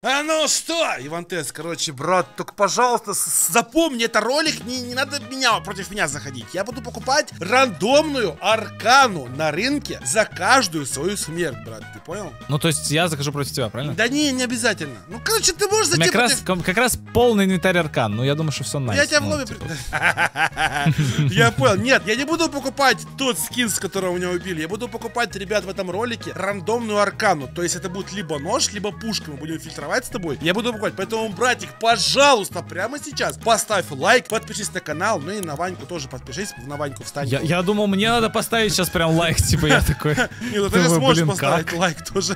А ну что? Иван Тес, короче, брат, только, пожалуйста, запомни, это ролик, не надо меня против меня заходить. Я буду покупать рандомную аркану на рынке за каждую свою смерть, брат, ты понял? Ну, то есть я захожу против тебя, правильно? Да не обязательно. Ну, короче, ты можешь зайти против... Как раз полный инвентарь аркан, ну, я думаю, что все найс. Я тебя в лобби... Я понял, нет, я не буду покупать тот скин, с которого меня убили. Я буду покупать, ребят, в этом ролике рандомную аркану. То есть это будет либо нож, либо пушка, мы будем фильтровать с тобой, я буду покупать. Поэтому, братик, пожалуйста, прямо сейчас поставь лайк, подпишись на канал, ну и на Ваньку тоже подпишись, на Ваньку встань. Я думал, мне надо поставить сейчас прям лайк, типа я такой. Нет, ты же сможешь поставить лайк тоже.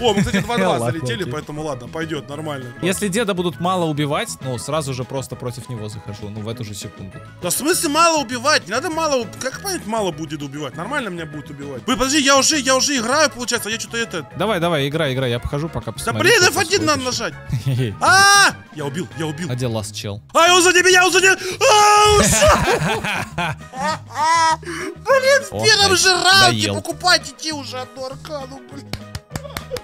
О, мы, кстати, 2-2 залетели, поэтому ладно, пойдет, нормально. Если деда будут мало убивать, ну, сразу же просто против него захожу, ну, в эту же секунду. Да в смысле мало убивать? Не надо мало, как понять, мало будет убивать? Нормально меня будет убивать. Вы, подожди, я уже играю, получается, я что-то это... Давай, играй, я похожу пока посмотрю. F1 надо нажать. А! Я убил. А где ласт чел? Ай, он сзади меня, он сзади. Блин, в первом же раунде покупать идти уже одну аркану, блин.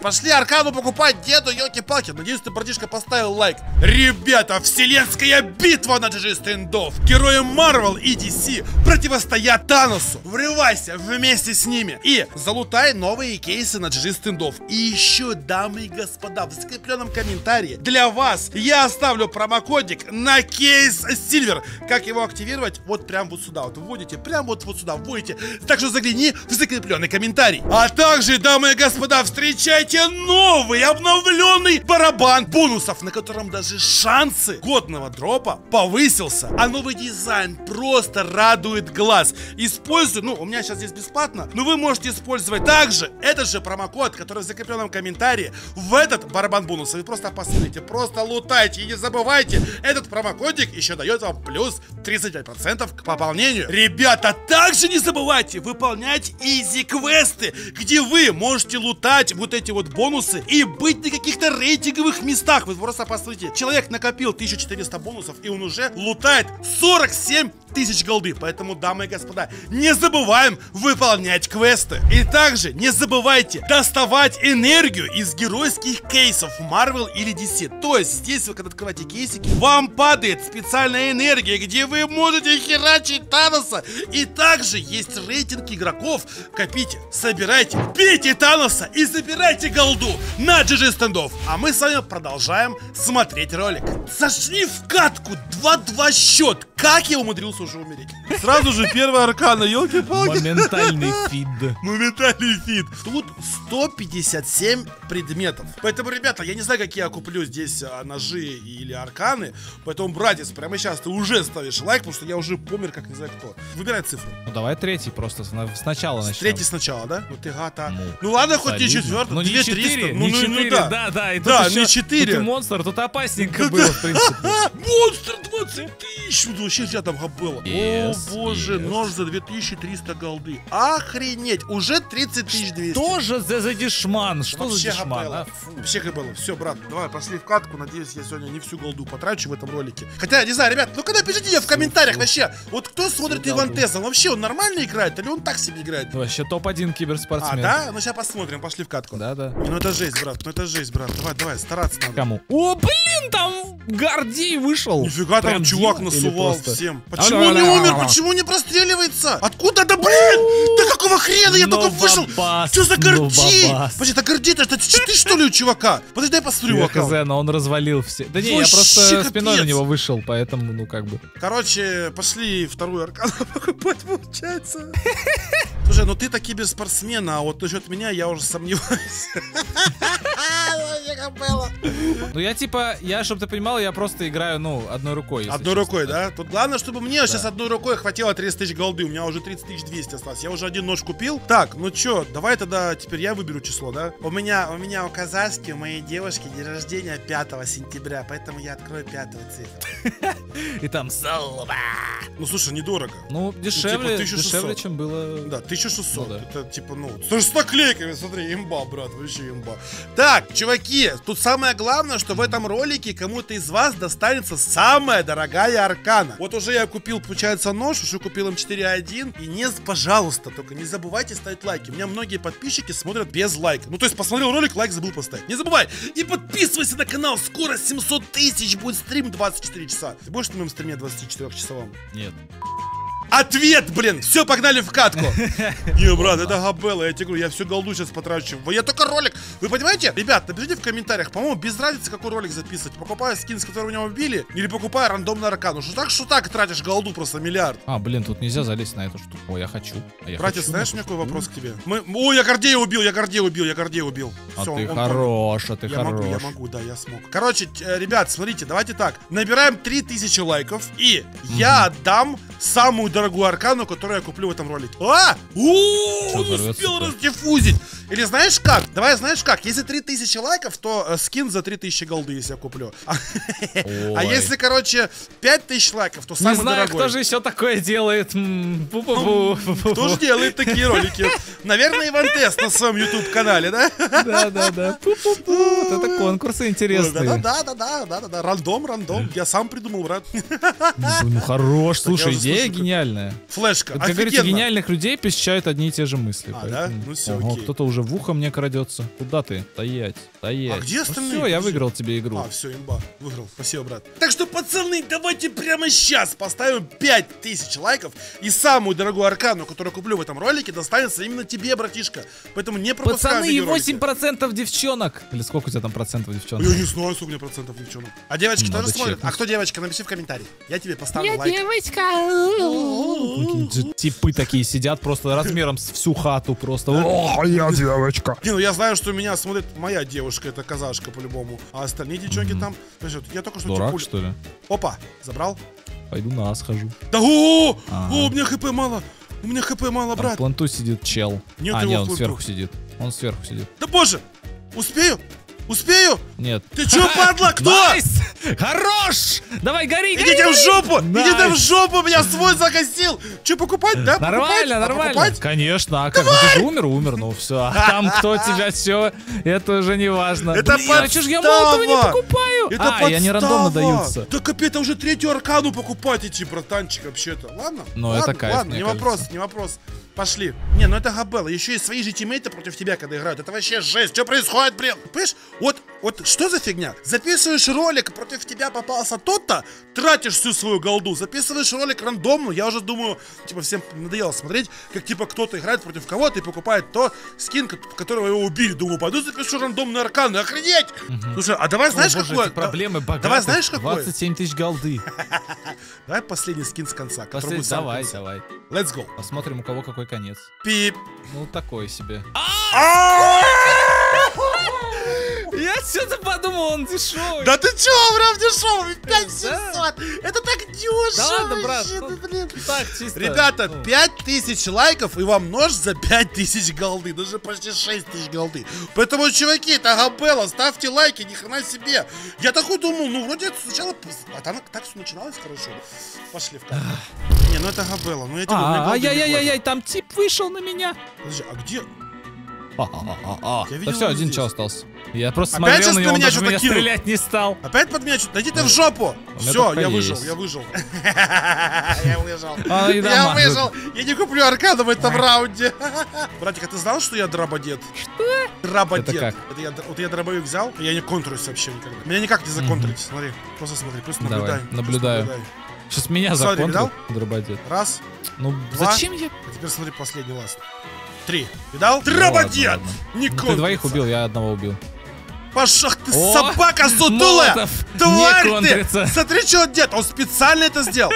Пошли аркану покупать деду, ёлки-палки. Надеюсь, ты, братишка, поставил лайк. Ребята, вселенская битва на GG стендов. Герои Marvel и DC противостоят Таносу. Врывайся вместе с ними и залутай новые кейсы на GG стендов. И еще, дамы и господа, в закрепленном комментарии для вас я оставлю промокодик на кейс Silver. Как его активировать? Вот прям вот сюда. Вот вводите, прям вот сюда вводите. Так что загляни в закрепленный комментарий. А также, дамы и господа, встречайте новый обновленный барабан бонусов, на котором даже шансы годного дропа повысился. А новый дизайн просто радует глаз. Используй, ну, у меня сейчас здесь бесплатно, но вы можете использовать также этот же промокод, который в закрепленном комментарии, в этот барабан бонусов. Вы просто посмотрите, просто лутайте и не забывайте, этот промокодик еще дает вам плюс 35% к пополнению. Ребята, также не забывайте выполнять изи-квесты, где вы можете лутать вот эти бонусы и быть на каких-то рейтинговых местах. Вы просто посмотрите, человек накопил 1400 бонусов, и он уже лутает 47 тысяч голды. Поэтому, дамы и господа, не забываем выполнять квесты. И также не забывайте доставать энергию из геройских кейсов Marvel или DC. То есть здесь вы, когда открываете кейсики, вам падает специальная энергия, где вы можете херачить Таноса. И также есть рейтинг игроков. Копите, собирайте, бейте Таноса и собирайте голду на GG стендов. А мы с вами продолжаем смотреть ролик. Зашли в катку, 2-2 счет. Как я умудрился уже умереть? Сразу же первая аркана, елки-палки. Моментальный фид. Тут 157 предметов. Поэтому, ребята, я не знаю, как я куплю здесь ножи или арканы. Поэтому, братец, прямо сейчас ты уже ставишь лайк, потому что я уже помер, как не знаю кто. Выбирай цифру. Ну давай третий просто сначала начнем. Третий сначала, да? Ну ты гата. Ну ладно, хоть не четвертый, 2300. Ну не 4, да. И тут да, еще, не 4. Тут и монстр, тут опасненько было, в принципе. Монстр 20 тысяч. Вообще рядом было. Yes, о боже, yes. Нож за 2300 голды. Охренеть, уже 30200. Тоже за дешман, что вообще за дешман? А? Вообще было. Все, брат, давай пошли в катку. Надеюсь, я сегодня не всю голду потрачу в этом ролике. Хотя, не знаю, ребят, ну-ка напишите мне в комментариях вообще, вот кто смотрит Иван Теса, вообще он нормально играет или он так себе играет? Вообще топ-1 киберспортсмен. А, да? Ну сейчас посмотрим, пошли в катку. Да. Ну это жесть, брат, давай, стараться надо. Кому? О, блин, там Гордей вышел. Нифига, там чувак насувал. Всем. Почему не умер? Почему не простреливается? Откуда? Да блин! Да какого хрена? Я только вышел! Что за Гордей? Подожди, это Гордей, это ты что ли у чувака? Подожди, дай посмотрю. Казена, он развалил все. Да не, я просто спиной на него вышел, поэтому, ну как бы. Короче, пошли вторую аркану покупать, получается. Слушай, ну ты-то киберспортсмен, а вот насчет меня я уже сомневаюсь. Ну я типа, чтобы ты понимал, я просто играю, ну, одной рукой. Одной рукой, да? Тут главное, чтобы мне сейчас одной рукой хватило 30 тысяч голды. У меня уже 30200 осталось. Я уже один нож купил. Так, ну чё, давай тогда теперь я выберу число, да? У казахки, у моей девушки день рождения 5 сентября, поэтому я открою 5-ю цифру. И там залба. Ну слушай, недорого. Ну, дешевле, чем было. Да, 1600. Это типа, ну, с наклейками, смотри, имба, брат, вообще имба. Так, чуваки, тут самое главное, уверена, что в этом ролике кому-то из вас достанется самая дорогая аркана. Вот уже я купил, получается, нож, уже купил М4А1. И не, пожалуйста, только не забывайте ставить лайки. У меня многие подписчики смотрят без лайка. Ну, то есть, посмотрел ролик, лайк забыл поставить. Не забывай! И подписывайся на канал, скоро 700 тысяч будет стрим 24 часа. Ты будешь на моем стриме 24-часовом? Нет. Ответ, блин! Все, погнали в катку! Не, брат, это габелла, я тебе говорю, я всю голду сейчас потрачу. Я только ролик! Вы понимаете? Ребят, напишите в комментариях, по-моему, без разницы, какой ролик записывать. Покупаю скин, с которого меня убили, или покупаю рандомный аркан. Ну что так тратишь голду просто миллиард. А, блин, тут нельзя залезть на эту штуку. О, я хочу. Братец, знаешь, у меня какой вопрос к тебе? О, я Гордея убил, я Гордея убил, я Гордея убил. А ты хорош, а ты хорош. Я могу, да, я смог. Короче, ребят, смотрите, давайте так. Набираем 3000 лайков, и я отдам самую дорогую аркану, которую я куплю в этом ролике. А! Успел раздиффузить! Или знаешь как? Давай, знаешь как? Если 3000 лайков, то скин за 3000 голды, если я куплю. А если, короче, 5000 лайков, то самый дорогой. Не знаю, кто же еще такое делает. Кто же делает такие ролики? Наверное, Иван Тес на своем YouTube-канале, да? Да-да-да. Это конкурсы интересные. Да-да-да. Рандом, рандом. Я сам придумал, брат. Ну, хорош. Слушай, идея гениальная. Флешка, офигенно. Как говорится, гениальных людей посещают одни и те же мысли. А, да? Ну все, окей. Кто-то уже в ухо мне крадется. Куда ты? Стоять, стоять. А где остальные? Ну, все, я выиграл тебе игру. А, все, имба. Выиграл. Спасибо, брат. Так что, пацаны, давайте прямо сейчас поставим 5000 лайков. И самую дорогую аркану, которую куплю в этом ролике, достанется именно тебе, братишка. Поэтому не пропускай. Пацаны, и 8% девчонок. Или сколько у тебя там процентов девчонок? Я не знаю, сколько у меня процентов девчонок. А девочки тоже смотрят? А кто девочка? Напиши в комментарии. Я тебе поставлю лайк. Я девочка. Типы такие сидят просто размером с всю хату просто. О, я девочка. Не, ну я знаю, что меня смотрит моя девушка, это казашка по-любому. А остальные девчонки там... Я только что... Дурак, что ли? Опа, забрал. Пойду на А схожу. Да у меня хп мало. У меня хп мало, брат. В планту сидит чел. А, нет, он сверху сидит. Он сверху сидит. Да боже, успею? Успею? Нет. Ты чё, падла? Кто? Найс! Хорош! Давай, гори, гори! Иди ты в жопу! Найс! Иди ты в жопу! Меня свой загостил! Чё, покупать, да? Нормально, нормально. Конечно, а как? Ну, ты же умер, умер, ну все. А там кто тебя все, это уже не важно. Это блин, подстава! А чё ж я молотого не покупаю? Это подстава! И они рандомно даются. Да капец, это уже третью аркану покупать идти, братанчик, вообще-то. Ладно? Ну это кайф, ладно, не вопрос, не вопрос. Пошли. Не, ну это габелла. Еще и свои же тиммейты против тебя, когда играют. Это вообще жесть. Что происходит, блин? Понимаешь? Вот что за фигня? Записываешь ролик, против тебя попался тот-то, тратишь всю свою голду. Записываешь ролик рандомно. Я уже думаю, типа, всем надоело смотреть, как, типа, кто-то играет против кого-то и покупает то скин, которого его убили. Думаю, пойду запишу рандомный аркан. Охренеть! Слушай, а давай знаешь, какое... Проблемы богатых. Давай знаешь, какое? 27 тысяч голды. Давай последний скин с конца. Давай, давай. Let's go. Посмотрим, у кого какой конец. Пип. Ну такой себе. Я что-то подумал, он дешевый. Да ты чё, прям дешевый, 5600. Это так дешево. Ребята, 5000 лайков и вам нож за 5000 голды. Даже почти 6000 голды. Поэтому, чуваки, это габелла. Ставьте лайки, ни хрена себе. Я такой думал, ну вроде сначала... А там так все начиналось хорошо. Пошли в карту. Не, ну это габелла. Ай-яй-яй-яй, там тип вышел на меня. Подожди, а где... Да все, один чел остался. Я просто опять смотрел на него, даже меня стрелять не стал. Опять под меня что-то? Найди ты в жопу! Все, я выжил, я выжил. Я выжил. Я выжил. Я не куплю аркану в этом раунде. Братик, а ты знал, что я дрободед? Что? Дрободед. Вот я дробовик взял, я не контруюсь вообще никогда. Меня никак не законтрить, смотри. Просто смотри, просто наблюдай. Наблюдаю. Сейчас меня законтрил дрободед. Раз, два. Зачем я? А теперь смотри последний ласт. Три. Видал? Дрободед! Никон! Ты двоих убил, я одного убил. Пашах, ты собака сутулая! Тварь ты! Смотри, что он делает! Он специально это сделал!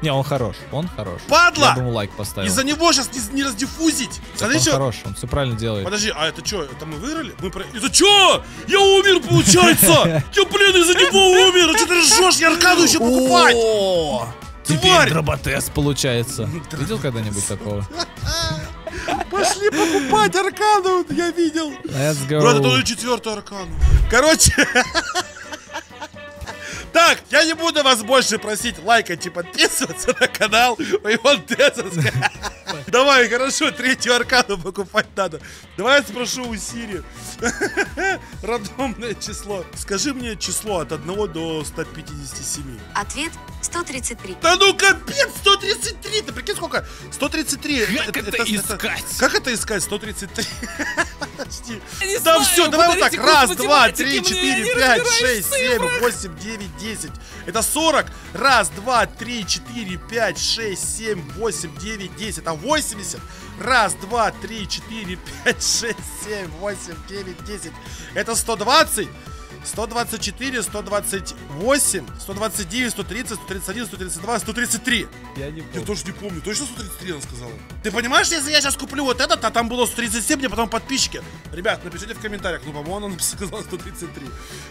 Не, он хорош, он хорош. Падла! Я думал, лайк поставил. Из-за него сейчас не раздиффузить. Смотри, он что... хорош, он все правильно делает. Подожди, а это что, это мы выиграли? Это что? Я умер, получается! Я, блин, из-за него умер! Что ты ржешь? Я аркану еще покупать! Теперь дроботес получается. Видел когда-нибудь такого? Пошли покупать аркану, я видел. Брат, это уже четвертую аркану. Короче. Так, я не буду вас больше просить лайкать и подписываться на канал Иван Тес. Давай, хорошо, третью аркаду покупать надо. Давай я спрошу у Сири. Рандомное число. Скажи мне число от 1 до 157. Ответ 133. Да ну капец, 133, ты прикинь сколько? 133. Как это искать? Как это искать? 133. Да все, давай вот так. Раз, два, три, четыре, пять, шесть, семь, восемь, девять, 10. Это 40. Раз, два, три, четыре, пять, шесть, семь, восемь, девять, 10. А 80. Раз, два, три, четыре, пять, шесть, семь, восемь, девять, 10. Это 120. 124, 128, 129, 130, 131, 132, 133. Я не помню. Я тоже не помню. Точно 133 она сказала? Ты понимаешь, если я сейчас куплю вот этот, а там было 137, мне потом подписчики. Ребят, напишите в комментариях. Ну, по-моему, она сказала 133.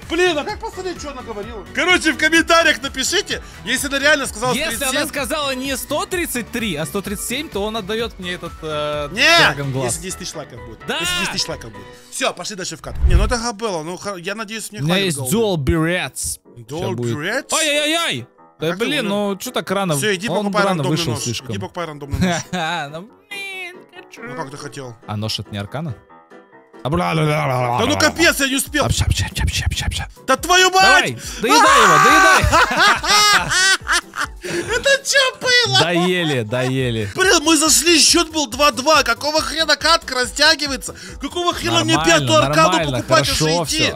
Блин, а как посмотреть, что она говорила? Короче, в комментариях напишите, если она реально сказала 137. Если она сказала не 133, а 137, то он отдает мне этот... Нет, если 10 тысяч лайков будет. Да! Если 10 тысяч лайков будет. Все, пошли дальше в кат. Не, ну это габелла. Ну, я надеюсь, у меня есть Dual Berets. Dual Berets? Ай-яй-яй! Да блин, ну что так рано? Все, иди покупай рандомный нож. Иди покупай рандомный нож. Ну как ты хотел? А нож это не аркана? Да ну капец, я не успел. Да твою мать! Доедай его, доедай! Это что было? Доели, доели. Блин, мы зашли, счет был 2-2. Какого хрена катка растягивается? Какого хрена мне пятую аркаду покупать уже идти?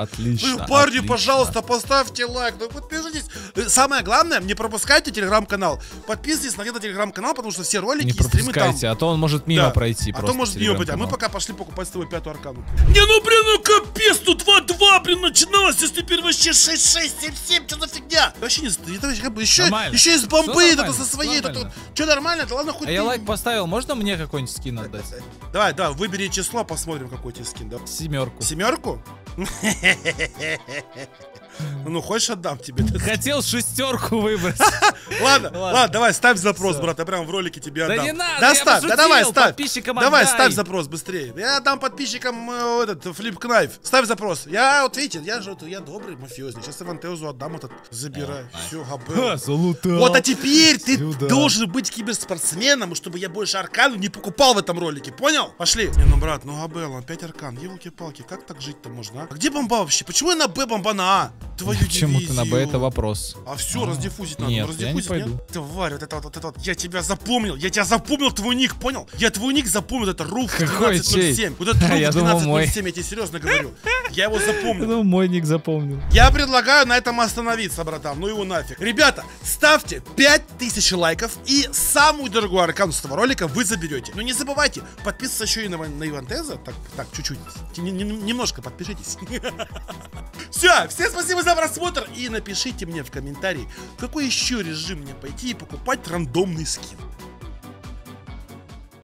Вы, парни, пожалуйста, поставьте лайк. Ну подпишитесь. Самое главное, не пропускайте телеграм-канал. Подписывайтесь на телеграм-канал, потому что все ролики и стримы там. Не пропускайте, а то он может мимо пройти. А то может мимо пройти. А мы пока пошли покупать с тобой пятую аркаду. Не, ну блин, ну капец, тут 2-2, блин, начиналось, если теперь вообще 6-6-7-7, что за фигня? Вообще не еще из бомбы, это со своей, что нормально, да ладно, хоть. Я лайк поставил, можно мне какой-нибудь скин отдать? Давай, да, выбери число, посмотрим, какой тебе скин, да? Семерку. Семерку? Ну, хочешь, отдам тебе? Хотел шестерку выбрать. Ладно, давай, ставь запрос, брат, я прям в ролике тебе отдам. Да не надо, я пошутил, давай, ставь. Давай, ставь запрос быстрее. Я дам подписчикам этот Flip Knife. Ставь запрос. Я, вот видите, я добрый мафиозник. Сейчас Иван Тесу отдам этот, забирай. Все, габел. Вот, а теперь ты должен быть киберспортсменом, чтобы я больше аркану не покупал в этом ролике, понял? Пошли. Не, ну, брат, ну габел, опять аркан. Елки-палки, как так жить-то можно, а? Где бомба вообще? Почему я на Б бомба на А? Твою почему дивизию. Ты на Б, это вопрос. А все, раздиффузить надо. Нет, раздиффузить, я не пойду. Нет? Тварь, вот это. Я тебя запомнил, твой ник, понял? Я твой ник запомнил, это RUF1207. Вот этот RUF1207, я тебе серьезно говорю. Я его запомнил. Ну, мой ник запомнил. Я предлагаю на этом остановиться, братан. Ну его нафиг. Ребята, ставьте 5000 лайков и самую дорогую аркану с этого ролика вы заберете. Но не забывайте, подписываться еще и на Иван Теза. Так, чуть-чуть. Немножко подпишитесь. Все, всем спасибо за просмотр и напишите мне в комментарии, в какой еще режим мне пойти и покупать рандомный скин.